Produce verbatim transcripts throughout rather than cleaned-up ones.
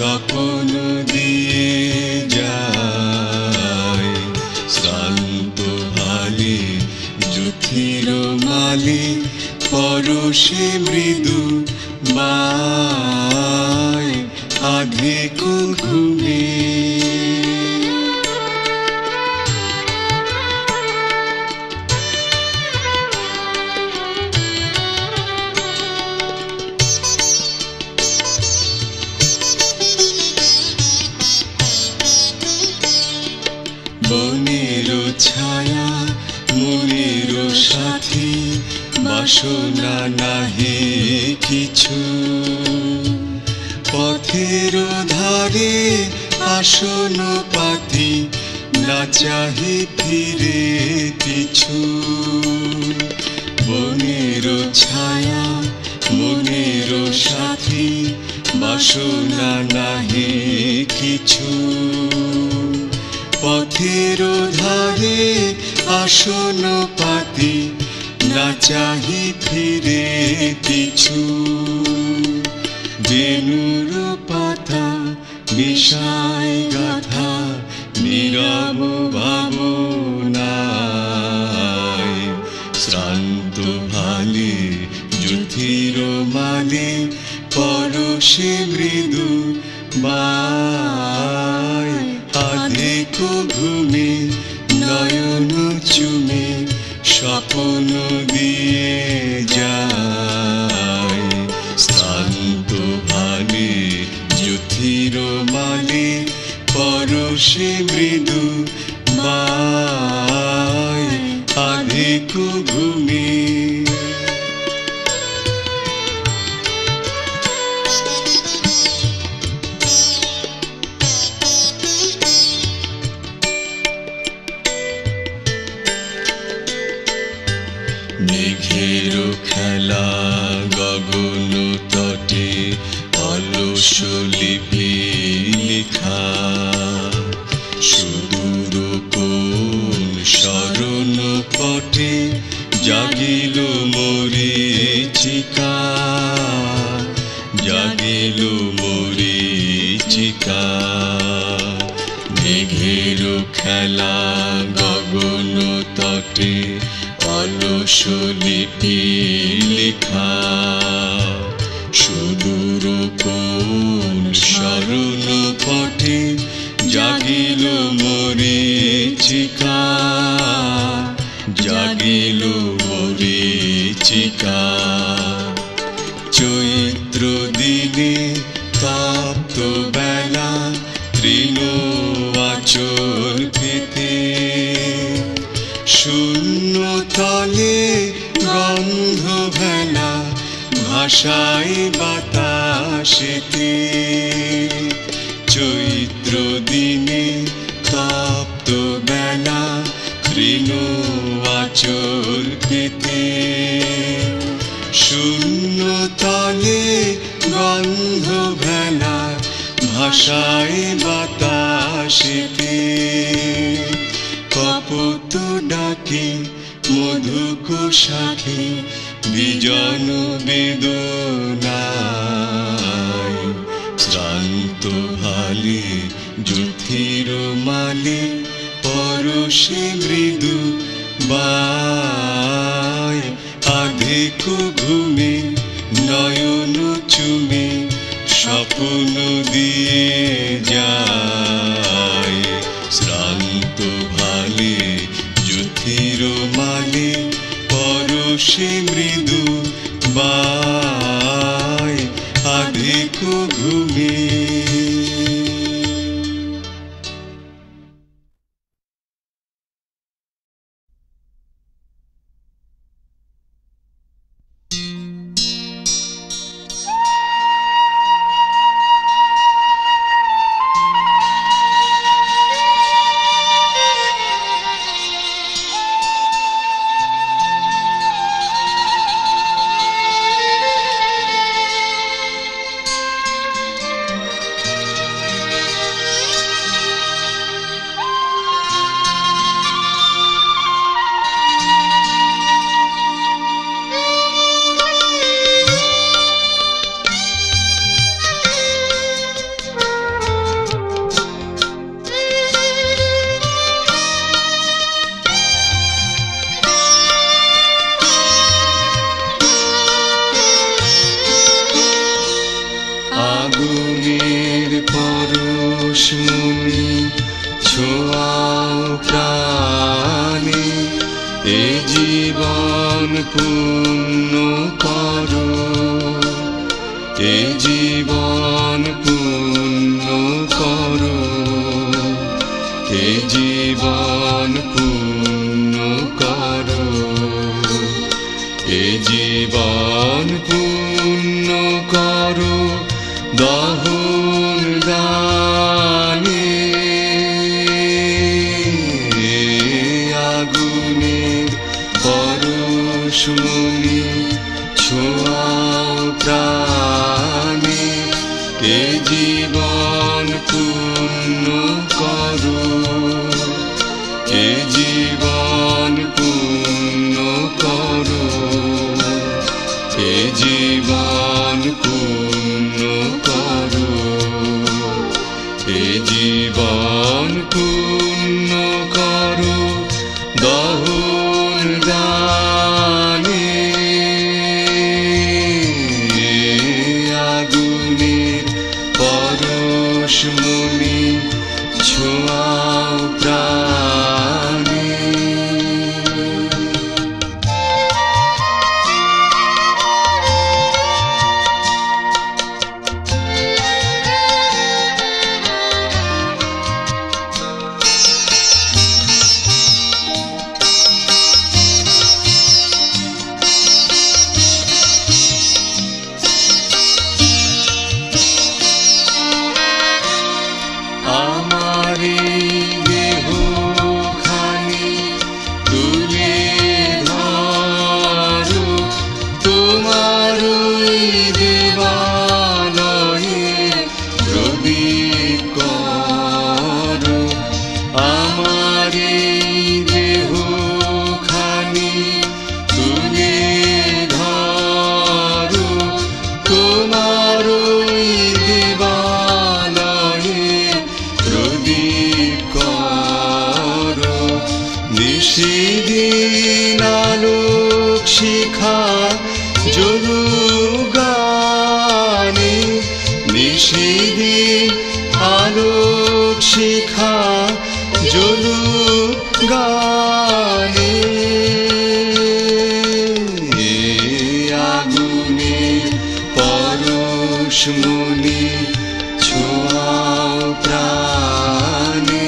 সকল দিয়ে যায় শ্রান্ত হালে যুথির মালে পরশে মৃদু বায় আধে কুঘুমে বনেরো ছায়া মনেরো সাথী বাসনা নাহি কিছু পথেরো ধারে আসন পাতি না চাহি ফিরে পিছু বনেরো ছায়া মনেরো সাথী বাসনা নাহি কিছু পথেরো ধারে আসন পাতি না চাহি ফিরে পিছু বেনুর পাতা মিশায় গাথা নীরব ভাবনায় শ্রান্ত ভালে যুথির মালে পরশে মৃদু বায় আধে কুঘুমে নয়ন চুমে স্বপ্ন দিয়ে যায় শ্রান্ত ভালে যুথির মালে পরশে মৃদু বায় আধে কুঘুমে মেঘের খেলা গগন তটে অলস লিপি লেখা সুদূর কোন শরণ পটে জাগিল মরীচিকা জাগিল মরীচিকা মেঘের খেলা গগন তটে অলস লিপি লেখা সুদূর কোন শরণ পটে জাগিল মরীচিকা জাগিল মরীচিকা চৈত্র দিনে তপ্ত বেলা তৃণ আচল পেতে শূন্য তলে গন্ধ ভেলা ভাষায় বাতাসেতে চৈত্র দিনে তপ্ত বেলা তৃণ আচল পেতে শূন্য তলে গন্ধ ভেলা ভাষায় বাতাসেতে কপোত ডাকে মধুকোষাখে বিজন বেদনায় শ্রান্ত ভালে যুথির মালে পরশে মৃদু বায় আধে কুঘুমে নয়ন চুমে স্বপ্ন দিয়ে যায় শ্রান্ত ভালে যুথির মালে পরশে মৃদু বায় আধে কুঘুমে। পূর্ণ করো, এ জীবন পূর্ণ করো, এ জীবন পূর্ণ করো, এ জীবন পূর্ণ করো দহন দানে। আগুনের পরশমণি ছোঁয়াও প্রাণে, এ জীবন পূর্ণ করো, এ জীবন পূর্ণ করো, এ জীবন পূর্ণ করো, এ জীবন পূর্ণ করো দহন দানে। আগুনের পরশমণি ছোঁয়াও প্রাণে। নিশিদিন আলোক শিখা জরু গানে, নিশিদিন আলোক শিখা জরু গানে। আগুনের পরশমণি ছোঁয়াও প্রাণে।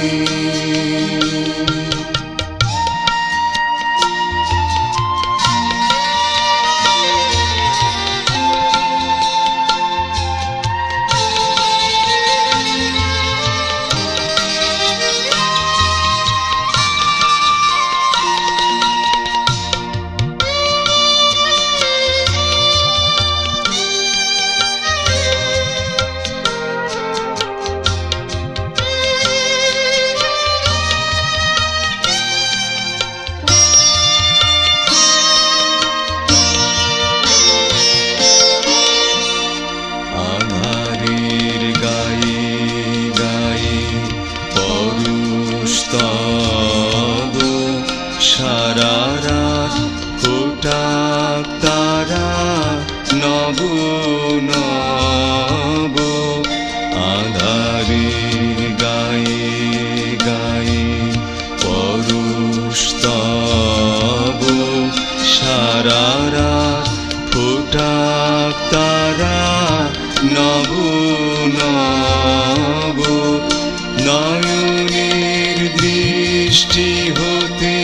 সারা রাত কোটাক তারা নব নব, আধারের গায়ে গায়ে পরশতব। সারা রাত কোটাক তারা নব নব, নয়নের দৃষ্টি হতে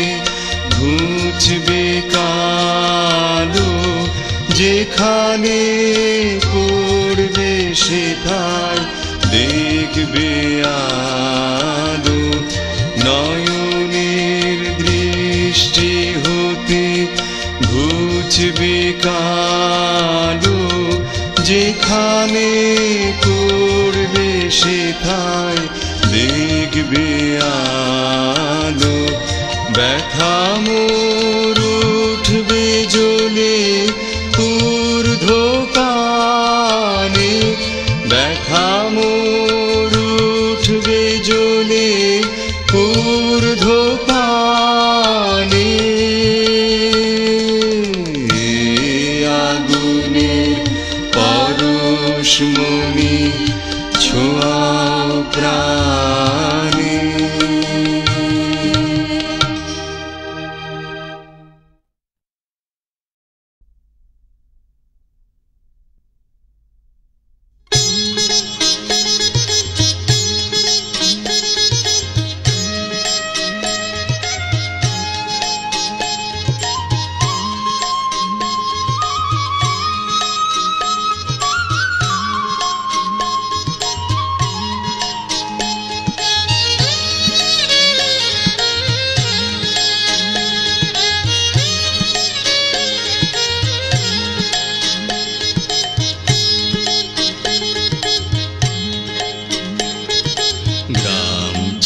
ঘুচবে কালো, যেখানে পড়বে সেথায় দেখবে আলো। নয়নের দৃষ্টি হতে ঘুচবে কালো, যেখানে পড়বে সেথায় দেখবে আলো। ব্যথা মোর উঠবে জ্বলে ঊর্ধ্ব কানে, ব্যথা মোর উঠবে জ্বলে ঊর্ধ্ব কানে। আগুনের পরশমণি ছোঁয়াও প্রাণে।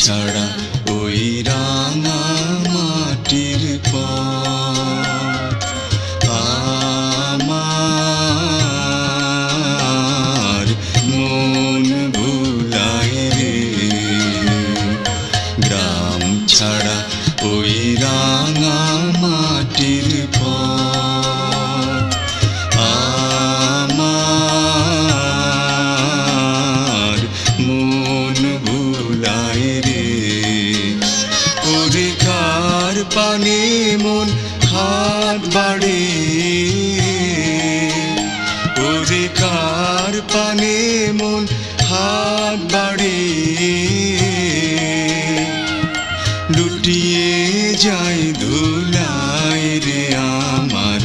ছাড়া ওই রাঙা মাটির পথ আমার মন ভুলায় রে, গ্রাম ছাড়া ওই রাঙা মাটির পথ আমার মন ভুলায় রে। অধিকার পানে মন হাত বাড়ে, অধিকার পানে মন হাত বাড়ে, লুটিয়ে যায় ধুলায় রে আমার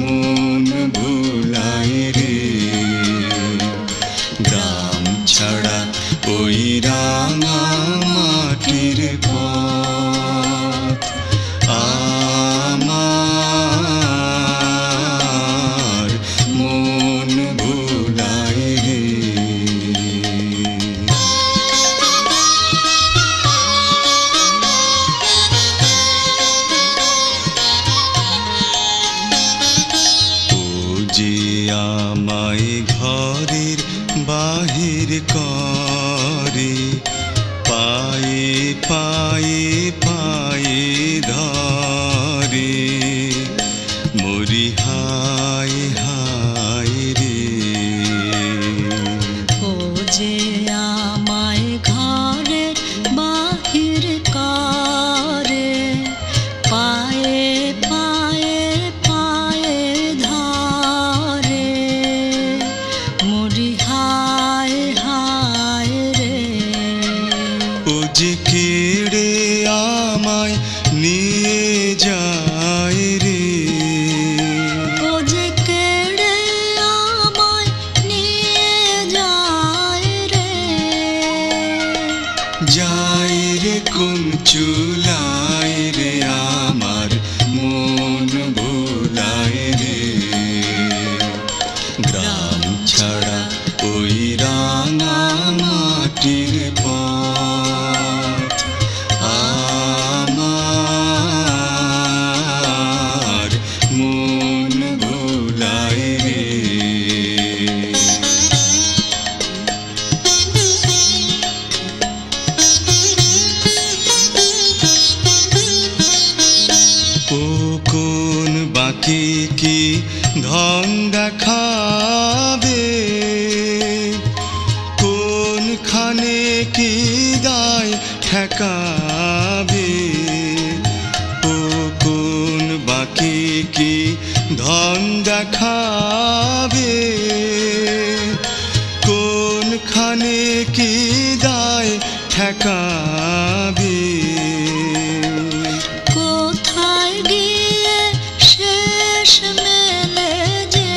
মন ভুলায় রে, গ্রাম ছাড়া ওই রাঙা মাটির পথ আমার মন ভুলায় রে। যে আমায় ঘরের বাহির করে পায়ে পায়ে পায়ে ধরে, মরি হায় হায় রে। ও যে আমায় ঘরের বাহির করে পায়ে পায়ে পায়ে ধরে, মরি হায় হায় রে। ও যে কেড়ে আমায় নিয়ে যায় রে, ও যে কেড়ে আমায় নিয়ে যায় রে, যায় রে কোন চুলায় রে আমার মন ভুলায় রে, গ্রাম ছাড়া ওই রাঙা মাটির পথ আমার মন ভুলায় রে। ও কোন বাঁকে কি ঢং দেখাবে, কোন খানে কি দায় ঠেকাবে, ও কোন বাঁকে কি ঢং দেখাবে, কোন খানে কি দায় ঠেকাবে, কোথায় গিয়ে শেষ মেলে যে,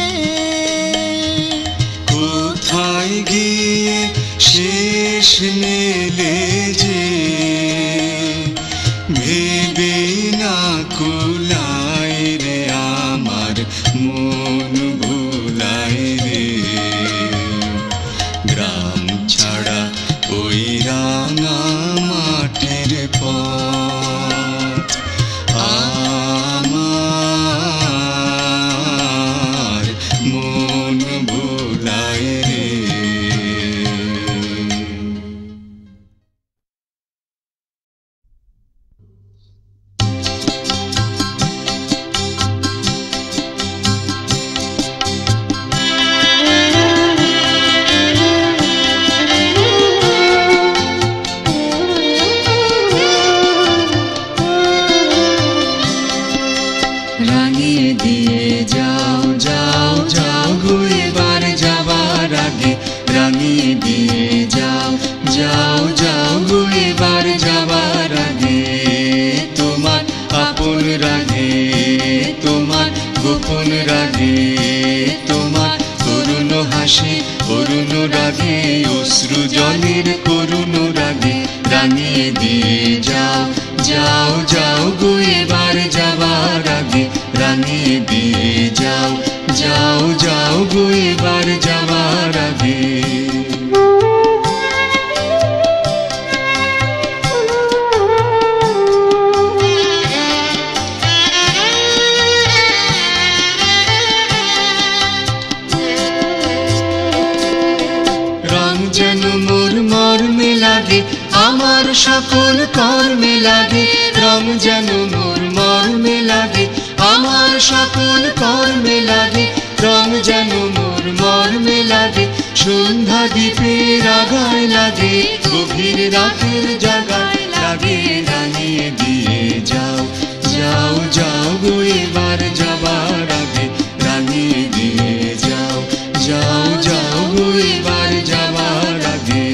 কোথায় গিয়ে শেষ মেলে যে, ভেবে না কুলায় রে আমার মন ভুলায় রে, গ্রাম ছাড়া ওই রাঙা মাটির পথ আমার মন ভুলায় রে। রাঙিয়ে দিয়ে যাও যাও যাও গো এবার যাবার আগে, রাঙিয়ে দিয়ে যাও যাও যাও গো এবার যাবার আগে, তোমার আপন রাগে তোমার গোপন রাগে, তোমার করুণ হাসি করুণ রাগে অশ্রু জলের করুণ রাগে, রাঙিয়ে দিয়ে যাও যাও যাও গো এবার যাবার আগে, রাঙিয়ে দিয়ে যাও যাও যাও গো এবার যাবার আগে। लागे आमार सकल कर्मे लागे रंग जान मोर मर्मे लागे आमार सकल कर्मे लागे रंग जान मोर मर्मे लागे सन्ध्या दीपे रागाय लागे गभीर रातेर जागाय लागे रानिये दिए जाओ जाओ जाओ गो एबार जाबार आगे रानिये दिए जाओ जाओ जाओ गो एबार जाबार आगे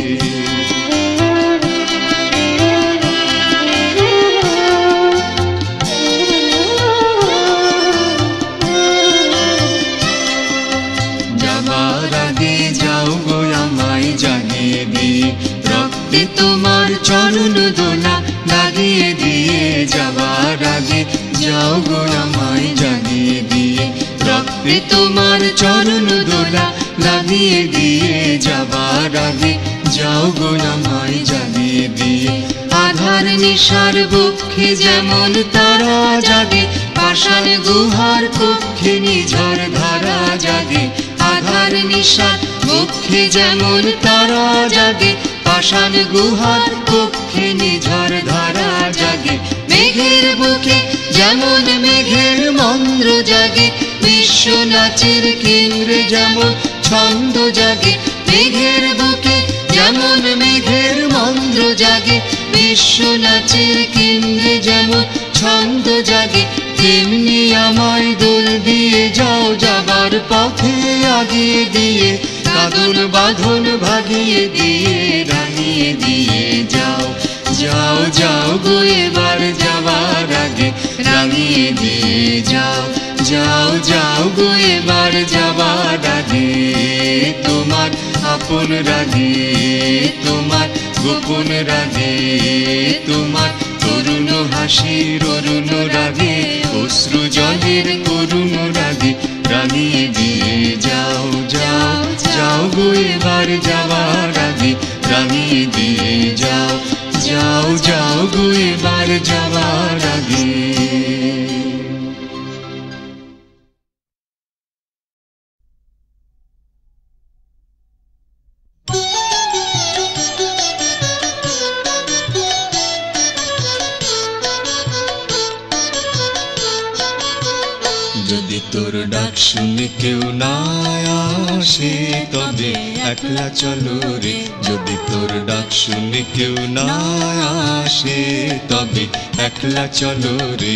जाबार आगे जाओ गो आमाय जानिये दिए रक्ते तोमार चरण दोना লাগিয়ে দিয়ে যাবার আগে যাও গো আমায় জানিয়ে দিয়ে রক্তে তোমার চরণ দোলা লাগিয়ে দিয়ে যাবার আগে যাও গো আমায় জানিয়ে দিয়ে আধার নিশার বক্ষে যেমন তারা জাগে পাষাণ গুহার কক্ষে নিঝর ধারা জাগে আধার নিশার বক্ষে যেমন তারা জাগে पाषाण गुहार कक्षे निझर धारा जागे मेघेर बुके जेमन मेघेर मंद्र जागे विश्व नाचेर केंद्रे जेमन छंद जागे मेघेर बुके जेमन मेघेर मंद्र जागे विश्व नाचेर केंद्रे जेमन छंद जागे तेमनि आमाय दोल दिए जाओ जाबार पथे आगे दिए कादन बाधन भागिए दिए रानिये दिए जाओ जाओ जाओ गो एबार जाबार आगे रानिये दिए जाओ जाओ जाओ गो एबार जाबार आगे तुम्हार आपन रागे तुम्हार गोपन रागे तुम्हार तरुण हासिर अरुण रागे अश्रु जलेर करुण रागे रानिये दिए जाओ जाओ जाओ गो एबार जाबार आगे रानिये दिए जाओ जाओ जाओ गो एबार जाबार आगे। जोदी तोर डाक शुने क्यों ना आशे तबे एकला चलो रे जोदी तोर डाक शुने क्यों ना आशे तबे एकला चलो रे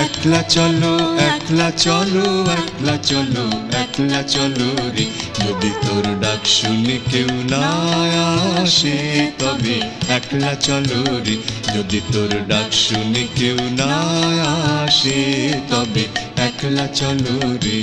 एकला चलो एकला चलो एकला चलो एकला चलो रे जोदी तोर डाक शुने क्यों ना आशे तबे एकला चलो रे जोदी तोर डाक शुने क्यों ना आशे तबे एकला चलो रे।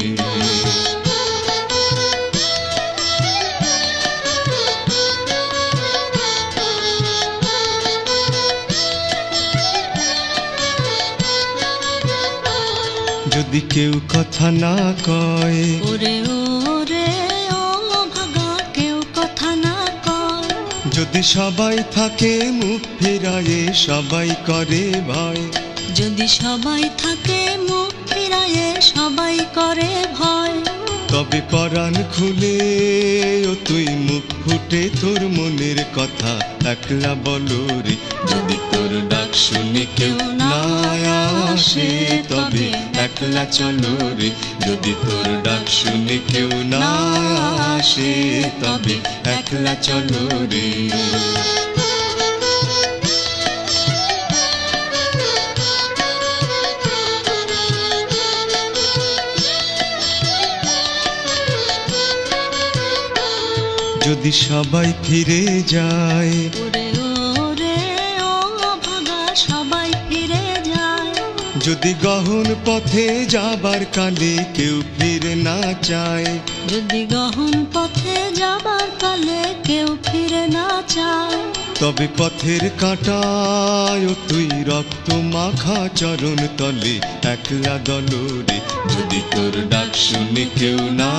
जोदी केउ कथा ना कय ओरे ओरे ओ भागा केउ कथा ना कय जोदी सबाई थाके मुख फिराये सबाई करे भय जोदी सबाई थाके मुख फिराये सबाई करे भय तबे प्राण खुले ओ तुई मुख फुटे तोर मनेर कथा एकला बोलो रे जोदी तोर डाक शुने केउ ना आशे तबे एकला चलो रे जोदी तोर डाक शुने केउ ना आशे तबे एकला चलो रे। जोदी सबाई फिरे जाए ओरे ओरे ओ भागा सबाई फिरे जाए जोदी गहन पथे जाबार काले केउ फिरे ना चाय जोदी गहन पथे जाबार काले केउ फिरे ना चाय तबे पथेर काटाय तुई रक्त माखा चरण तले एकला दलोरे जोदी तोर डाक शुने केउ ना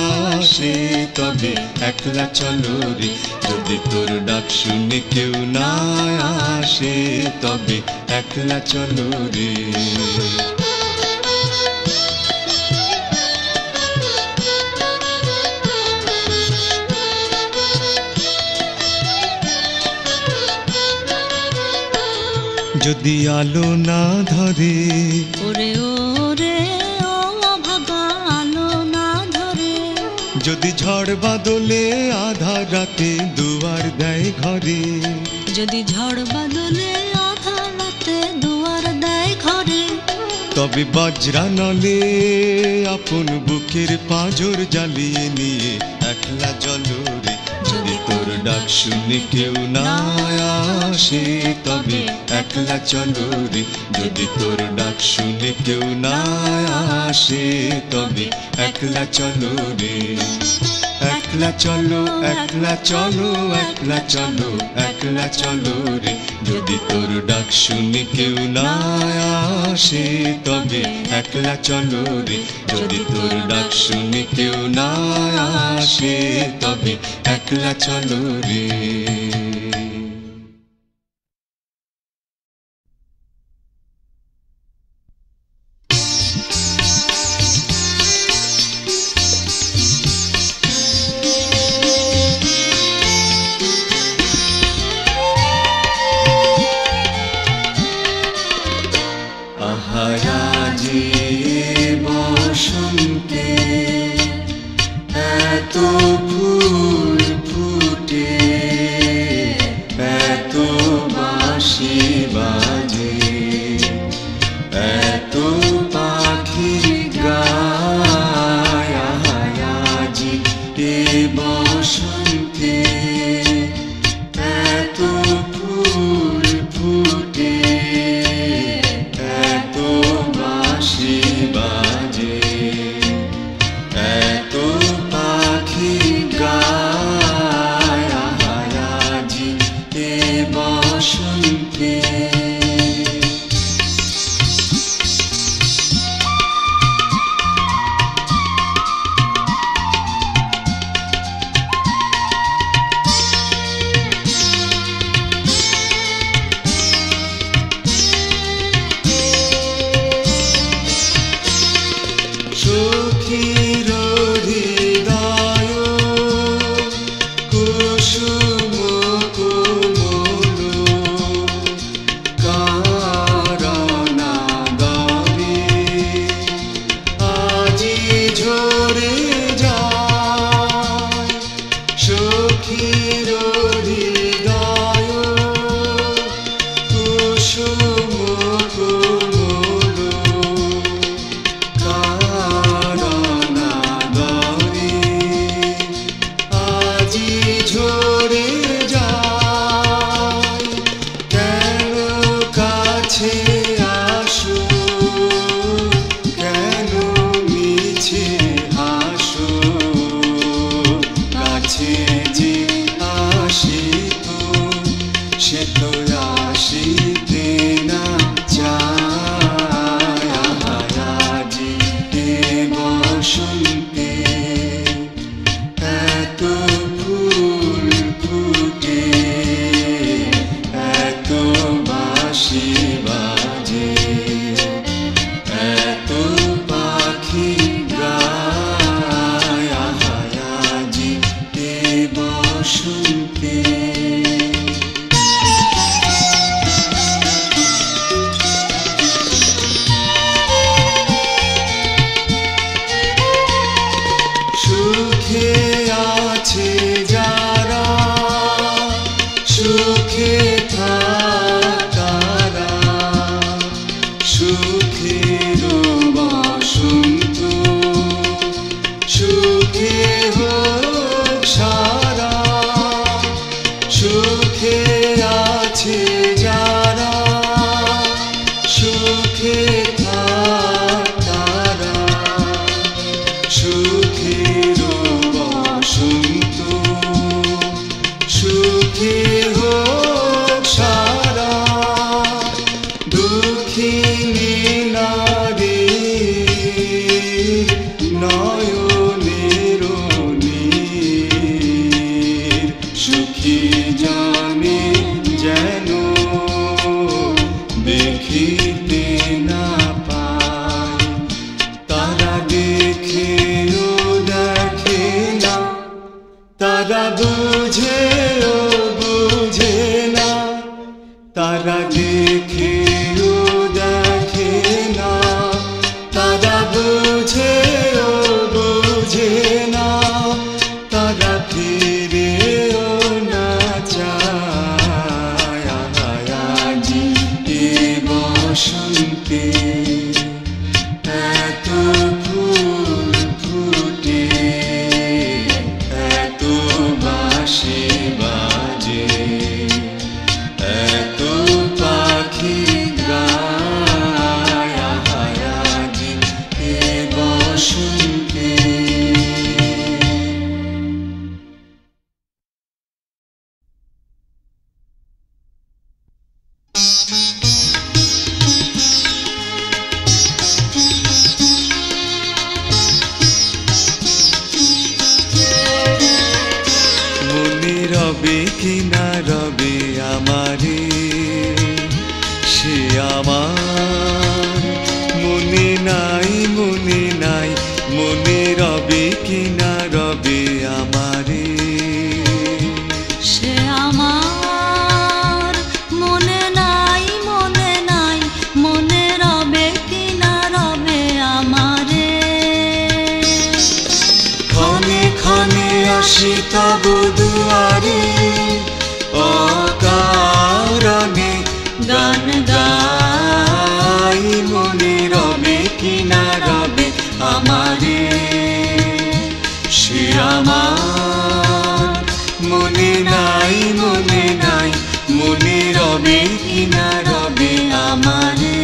आशे तबे एकला चलो रे जोदी तोर डाक शुने केउ ना आशे तबे एकला चलो रे। যদি আলো না ধরে ওরে ওরে ও ভাগা আলো না ধরে যদি ঝড় বাদলে আধা রাতে দুয়ার দেয় ঘরে যদি ঝড় বাদলে আধা রাতে দুয়ার দেয় ঘরে তবে বজ্রা নলে আপন বুকের পাঁজর জ্বালিয়ে নিয়ে একলা চলো রে যদি তোর ডাক শুনে কেউ না আসে তবে একলা চলো রে যদি তোর ডাক শুনে কেউ না আসে তবে একলা চলো রে একলা চলো একলা চলো একলা চলো একলা চলো রে যদি তোর ডাক শুনে কেউ না আসে তবে একলা চলো রে যদি তোর ডাক শুনে কেউ না আসে তবে একলা চলো রে। बुझे ओ बुझे ना तारा देखे। তবে আমারে সে আমার মনে নাই মনে নাই মনে রবে কি না রবে আমারে সে আমার মনে নাই মনে নাই মনে রবে কি না রবে আমারে ক্ষণে ক্ষণে আসি তবু দুয়ারে गान गाई मने रबे कि ना रबे आमारे से आमार मने नाई मने नाई मने रबे कि ना रबे आमारे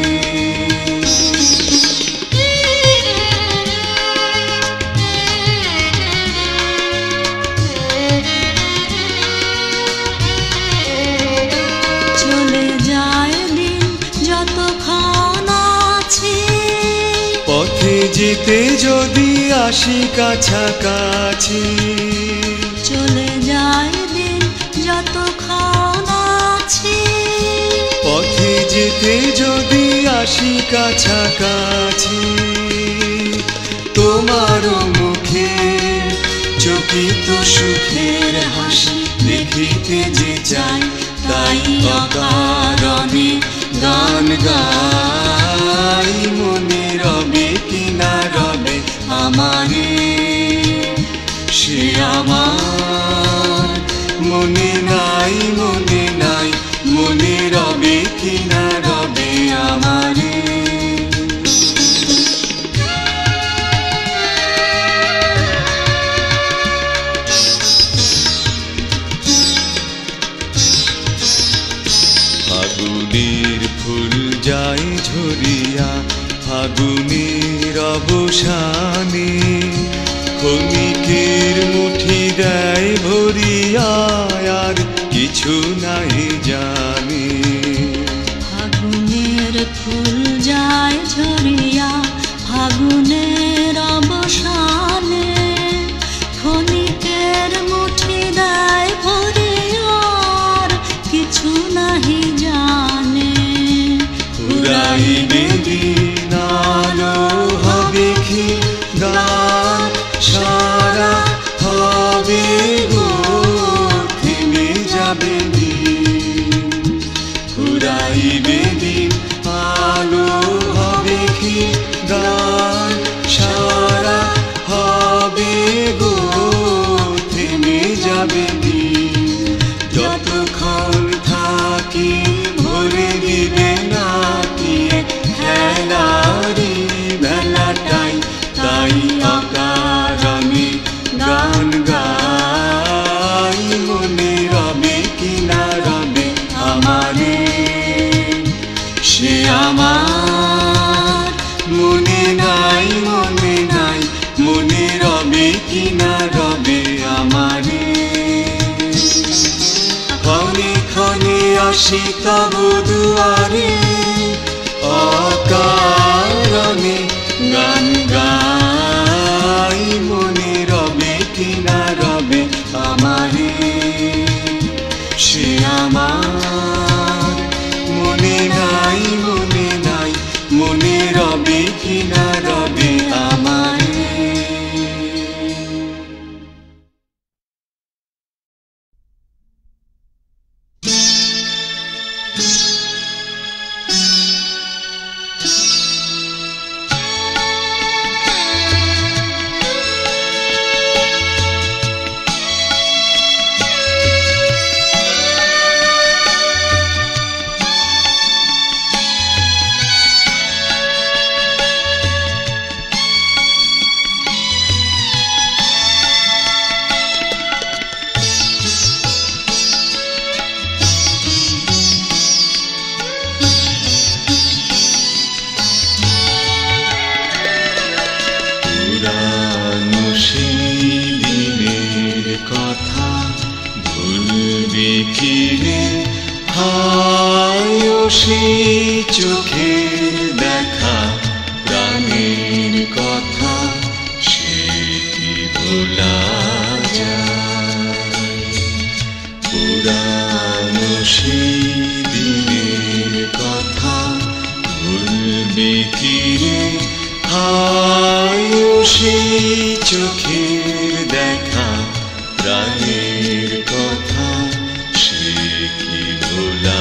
जीते जोदी आशी काछा काछी चले जाए दिन जतो खाना छी पथे जीते जोदी आशी काछा काछी तोमारो मुखे चकित सुखेर हासि देखिते जे चाय ताई अकारणे गान गाई मने रबे कि ना रबे आमारे से आमार मने नाई मने नाई मने रबे कि ना रबे आमारे ফাগুনের ফুল যায় ঝরিয়া ফাগুনের অবসানে ক্ষণিকের মুঠি দেয় ভরিয়া আর কিছু নাই জানি ফাগুনের ফুল যায় ঝরিয়া ফাগুনের অবসানে ক্ষণিকের মুঠি দেয় ভরিয়া আর কিছু নাই জানে ফুরাইবে शीतব দুয়ারে অকারণে গান গাই মনে রবে কি না রবে আমারে সে আমার মনে নাই মনে নাই মনে রবে কি না রবে আমার Buddha। ফিরে আয়ো সেই চোখের দেখা প্রাণের কথা সে কি ভোলা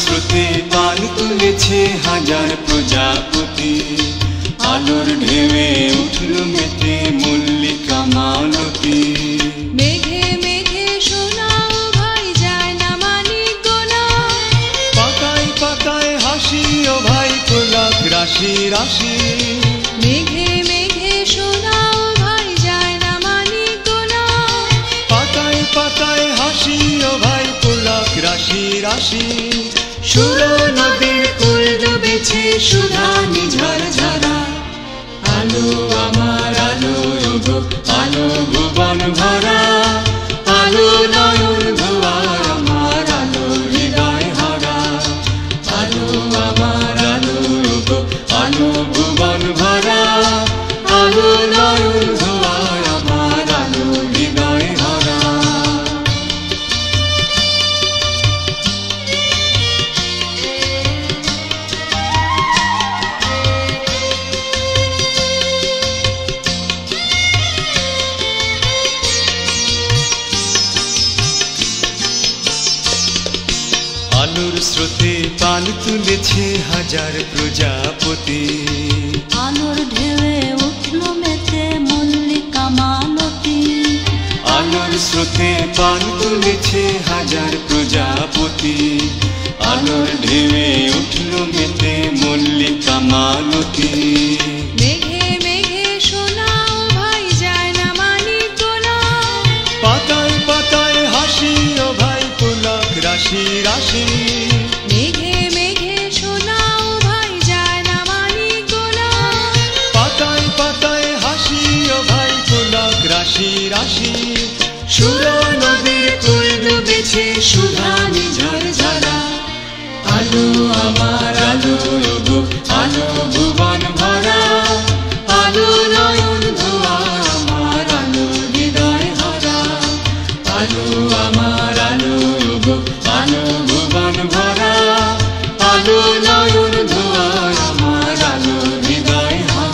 স্রোতে পাল তুলেছে হাজার প্রজাপতি। আলোর ঢেউয়ে উঠল মেতে মল্লিকা মালতী। মেঘে মেঘে শোনাও ভাই যায় না মানিক গোনা, পাতায় পাতায় হাসি ও ভাই কোলাক রাশি রাশি। মেঘে মেঘে শোনাও ভাই যায় না মানিক গোনা, পাতায় পাতায় হাসি ও ভাই কোলাক রাশি রাশি। সুর নদীর কুল ডুবেছে সুধা নিঝর ঝরা, আলো আমার আলো গো আলো ভুবন ভরা। আলো নয়ন ধোয়ার আমার আলো হৃদয় হরা, আলো আমার আলো গো আলো ভুবন ভরা। আলো নয়ন ধোয়ার আমার আলো হৃদয় হরা। আলোর স্রোতে পাল তুলেছে হাজার প্রজাপতি। আলোর ঢেউয়ে উঠল মেতে মল্লিকা মালতী। আলোর স্রোতে পাল তুলেছে হাজার প্রজাপতি। আলোর ঢেউয়ে উঠল মেতে মল্লিকা মালতী। মেঘে মেঘে শোনাও ভাই যায় না মানিক গোনা, পাতায় পাতায় হাসি ও ভাই পুলক রাশি রাশি। মেঘে মেঘে শোনাও ভাই যায় না মানিক গোনা, পাতায় পাতায় হাসি ও ভাই পুলক রাশি রাশি। সুর নদীর কুল ডুবেছে সুধা নিঝর ঝরা, আলো আমার আলো গো আলো ভুবন ভরা। আলো নয়ন ধোয়ার আমার আলো হৃদয় হরা, আলো আমার আলো গো আলো ভুবন ভরা। আলো নয়ন ধোয়ার আমার আলো হৃদয় হরা।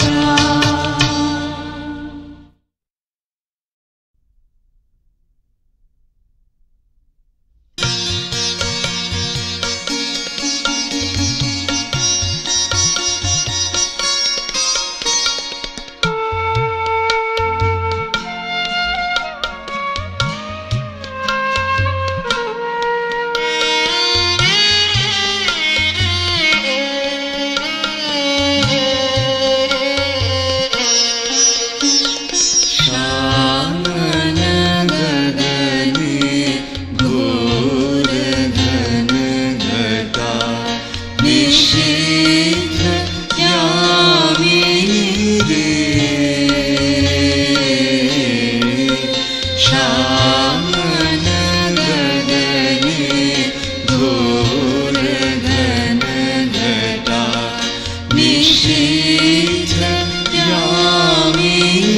श्याम गगने घोर घन घटा, निशीथ यामिनी रे। श्याम गगने घोर घन घटा, निशीथ यामिनी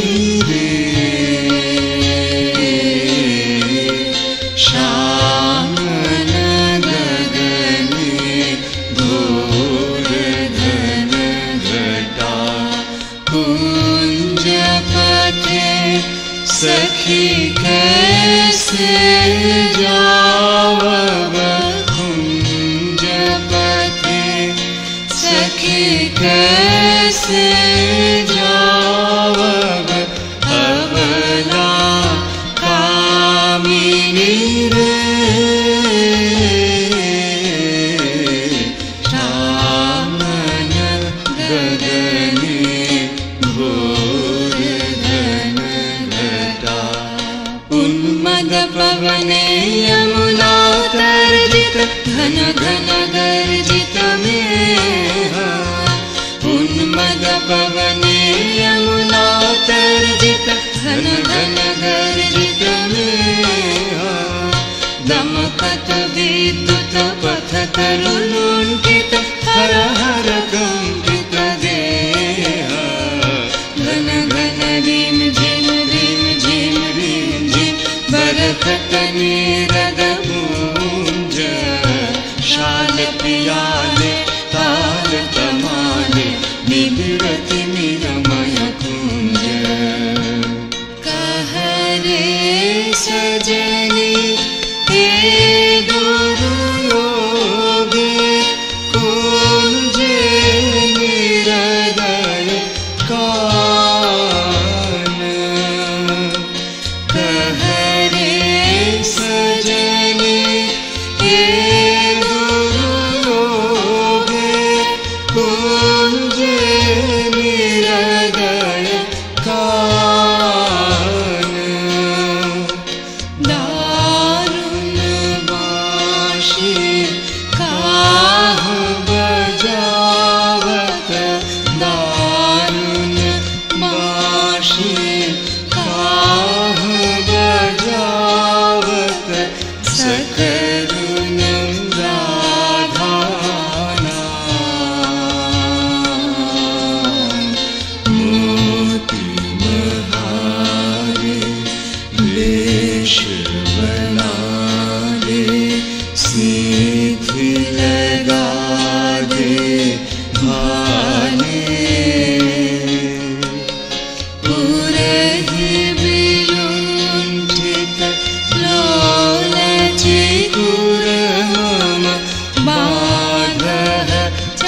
सखी कैसे जावब कुंज पथे। सखी कैसे जावब अबला कामिनी रे। पवने यमुना तर्जित घन घन गर्जित मेहा। उन्मद पवने यमुना तर्जित घन घन गर्जित मेहा। दमकत विद्युत पथ तरु लुंठित हर हर कंपित देहा। घन घन रिम झिम रिम झिम रिम झिम बरखत नीरद पूंज।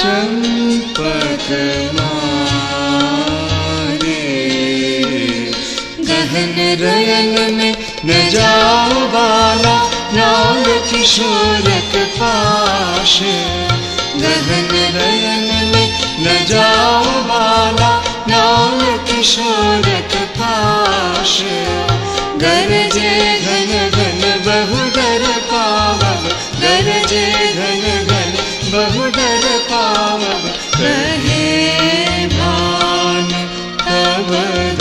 चंपक मारे गहन रयन में न जाओ बाला नाल किशोर के पास। गहन रयन में न जाओ बाला नाल किशोर के पास। गरजे घन घन बहु डर पावन, गरजे घन घन बहु डर पावन। कहे भान तब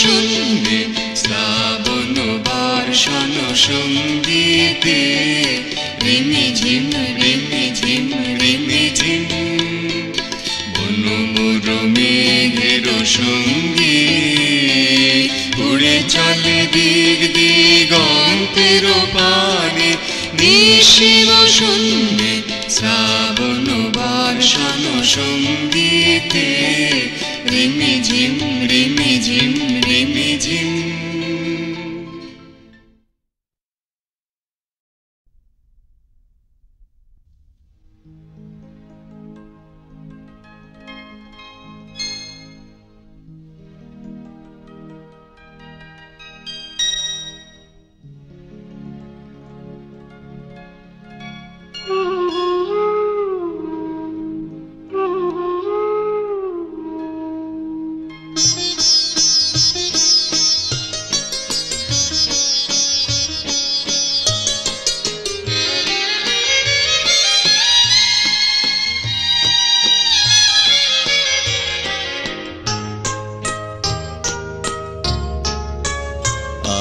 শুনবে শ্রাবণ বর্ষণ সঙ্গীতে রিমিঝিম রিমিঝিম রিমিঝিম বনমোর মেঘের সঙ্গী উড়ে চলে দিক দিগন্তের পানে নিশিম শুনবে শ্রাবণ বর্ষণ সঙ্গীতে রিমিঝিম রিমিঝিম রিমিঝিম।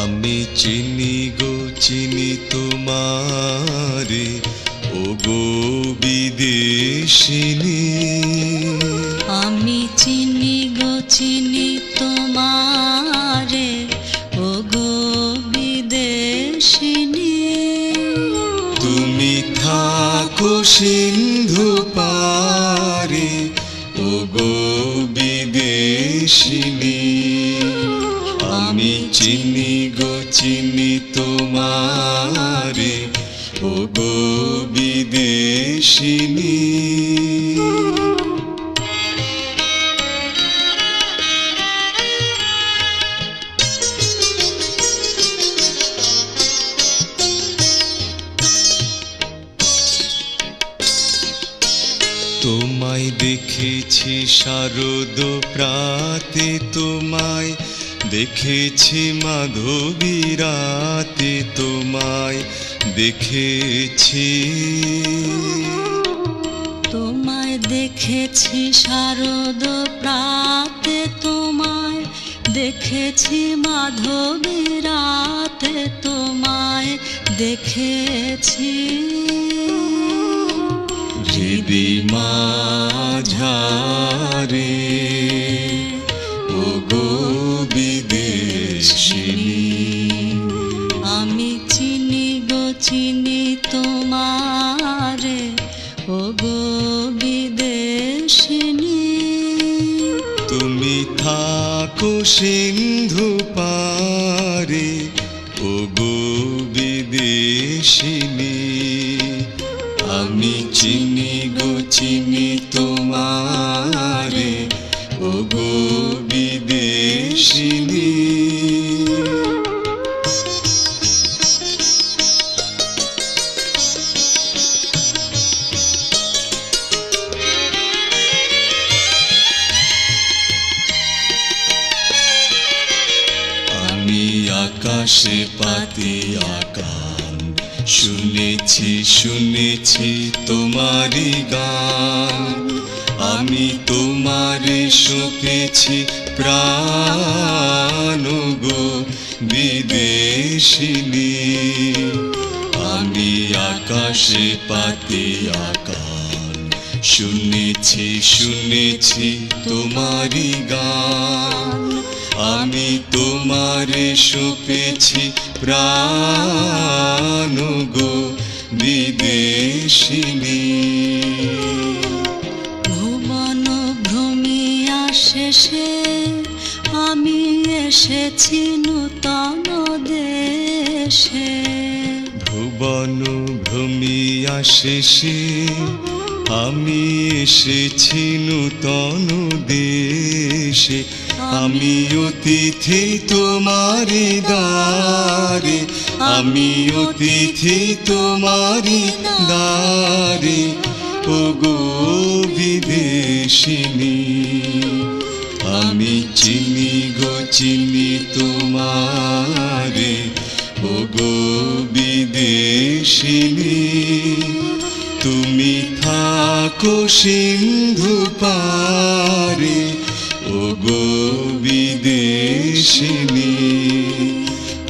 आमी चिनी गो चिनी तुम्हारे ओ गो विदेशिनी, आमी चिनी गो चिनी तुम्हारे ओ गो विदेशिनी। तुमी थाको सिंधु पारे ओ गो विदेशिनी। आमी चिनी गो चिनी तुम्हारे ओ गो विदेशिनी। तुम्हाय देखेछि शारद प्राते, तुम्हाय देखेछि माधवी राते, तुम्हाय देखेछि तुम्हाय देखेछि शारद प्राते, तुम्हाय देखेछि माधवी राते, तुम्हाय देखेछि। हृदि माझारे ओ गो विदेशिनी, आमी चिनी गो चिनी तुम्हारे ओ गो विदेशिनी। तुमी थाको सिंधु पारे ओ गो विदेशिनी। आमी चिनी गो चिनी तुम्हारे ओ गो विदेशिनी। आमी आकाशे पाती आकान শুনেছি শুনেছি তোমারি গান। আমি তোমারে সপেছি প্রাণ গো বিদেশিনী। আমি আকাশে পাতি আকান শুনেছি শুনেছি তোমারি গান। আমি তোমারে সপেছি প্রাণ গো বিদেশিনী। ভুবন ভ্রমিয়া শেষে আমি এসেছি নূতন দেশে, ভুবন ভ্রমিয়া শেষে আমি এসেছি নূতন দেশে। আমি অতিথি তোমারি দ্বারে, আমি অতিথি তোমারি দ্বারে ও গো বিদেশিনী। আমি চিনি গো চিনি তোমারে ও গো বিদেশিনী। তুমি থাকো সিন্ধু পারে ओ गो विदेश। চিনি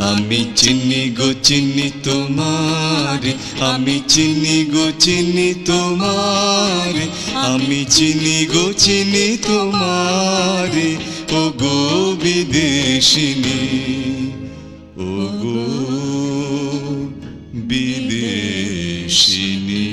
আমি চিনি গো চিনি তোমারে আমি চিনি গো চিনি তোমারে আমি চিনি গো চিনি তোমারে ও গো বিদেশিনী ও গো বিদেশিনী।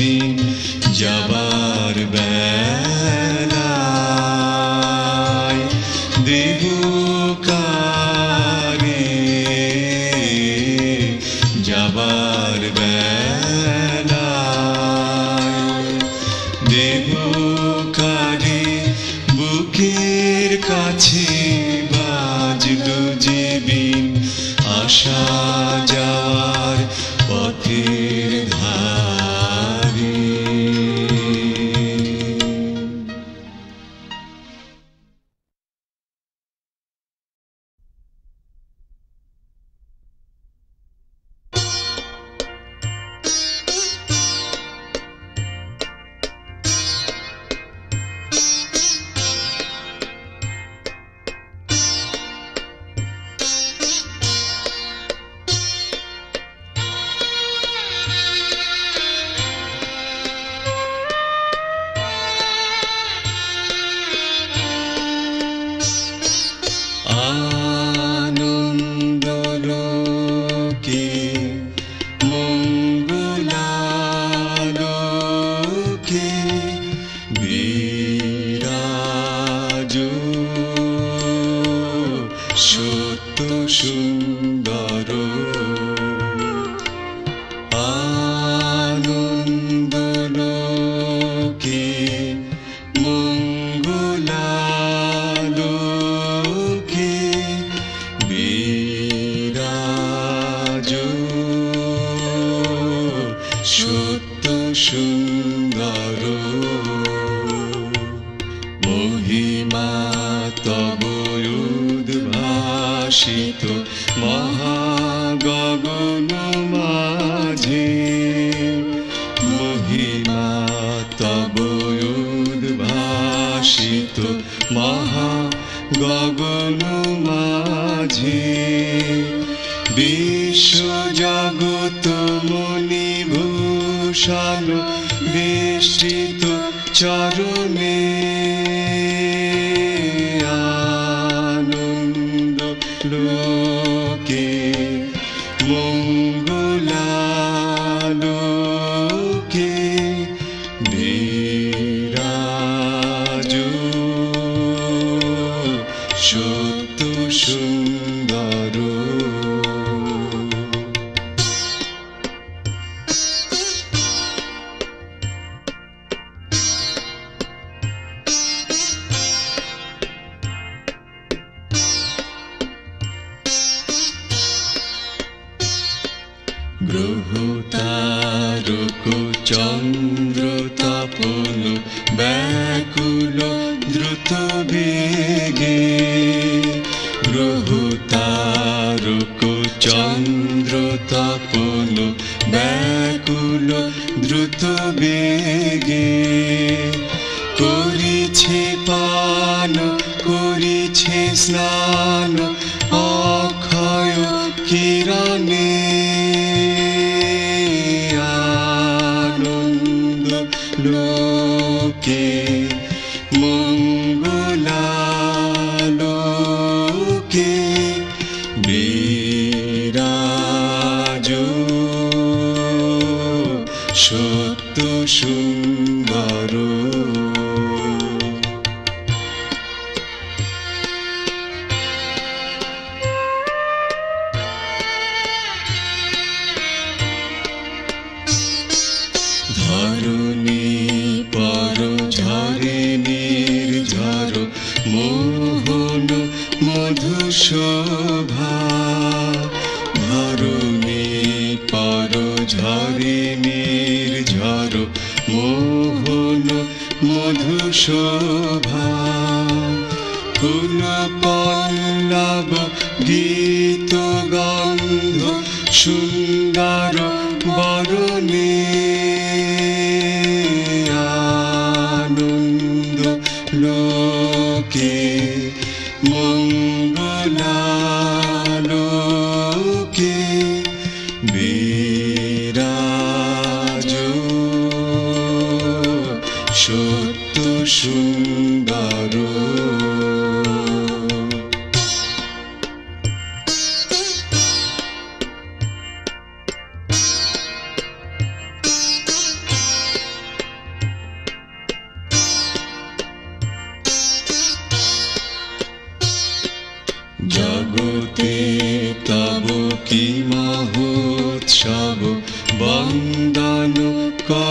दिन যাবার বেলায় দেবো কারে যাবার বেলায় দেবো কারে বুকের কাছে বাজলো যে বিন আশা যাওয়ার পথের ধারে।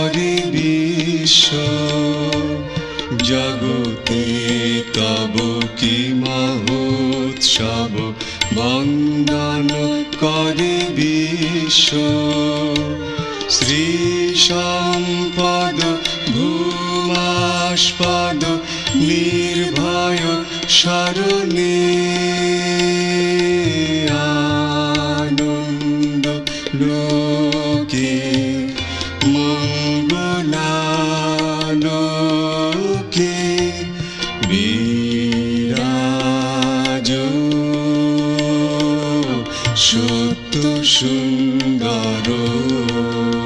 করি বিশ্ব জগতে তব কি মহোৎসব বন্দন করি বিশ্ব শ্রী সম্পদ ভূমাস্পদ নির্ভয় শরণে আনন্দ লোকে মঙ্গলালোকে বিরাজ সত্য সুন্দর।